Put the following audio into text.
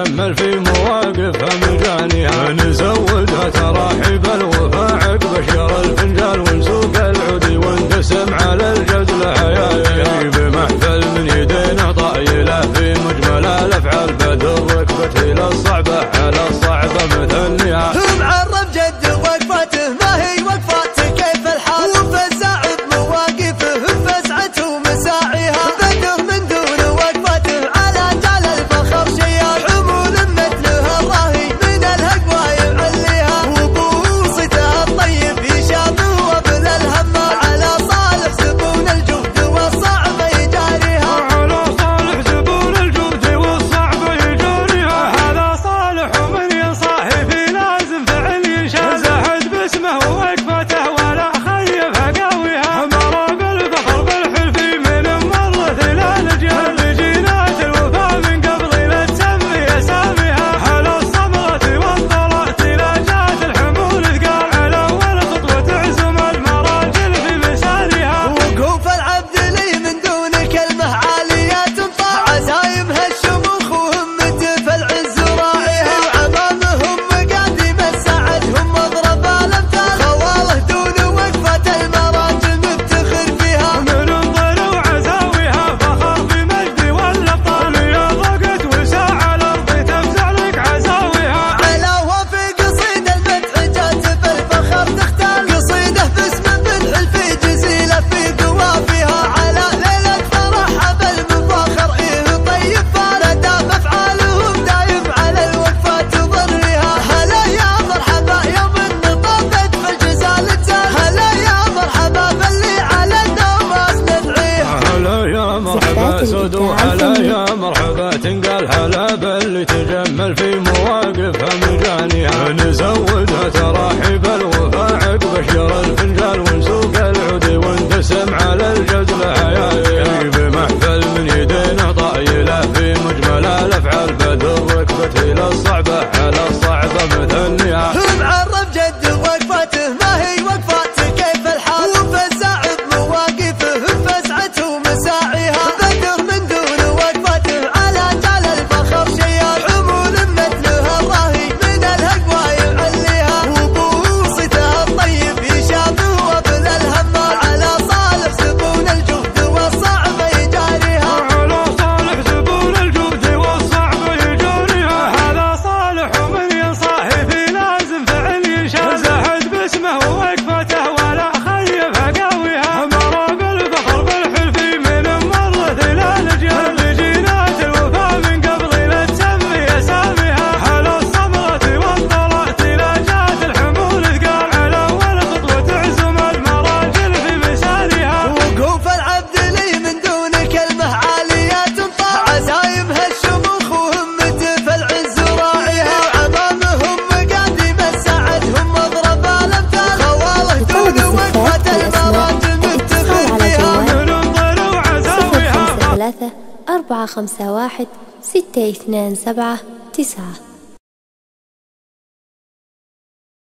نكمل في مواقفها مجانيها نزودها تراحيب الوفا عقب شر الفنجان ونسوق العودي وندسم على الجدل حيايا بمحفل من يدينا طايله في مجمل الافعال بدر وقفت الى الصعبه على الصعبه مثنيها معرف جد وقفته ما هي وقفاته كيف الحال وفي الزاعد مواقفه بفزعته ومساعيها بدر من دون وقفته على جال الفخر شيال عمول مثلها الراهي من الهقوى يعليها وبوصته الطيب يشامه وابن الهمه على صالح زبون الجهد والصعبه يجاريها على صالح زبون الجهد والصعبه يجاريها هذا صالح ومن ينصاحب اسمه وأكفته ولا خيفها قويها مرة بالفخر بالحلف من مرة إلى الجهل جينات الوفاء من قبل لا تسمي أساميها على الصبغة والطلعة لا جات الحمول ثقال على ولا خطوة تعزم المراجل في مسارها وقوف العبد لي من دون كلمة عاليات طاع عزايمها الشموخ وهمته في العز راعيها وعمامهم مقادم السعد هم على يا مرحبا تنقال هلا باللي تجمل في مواقفها مجانيها نزودها تراحيب الوفا عقب شر الفنجان ونسوق العودي وندسم على الجدل حيايا بمحفل من يدينا طايله في مجمل الافعال بدر وقفت الى الصعبه على الصعبه مثنيها معرف جد وقفته ما هي وقفاته كيف الحال وفي الزاعد مواقفه بفزعته ومساعيها ثلاثة 4 5 1 6 2 7 9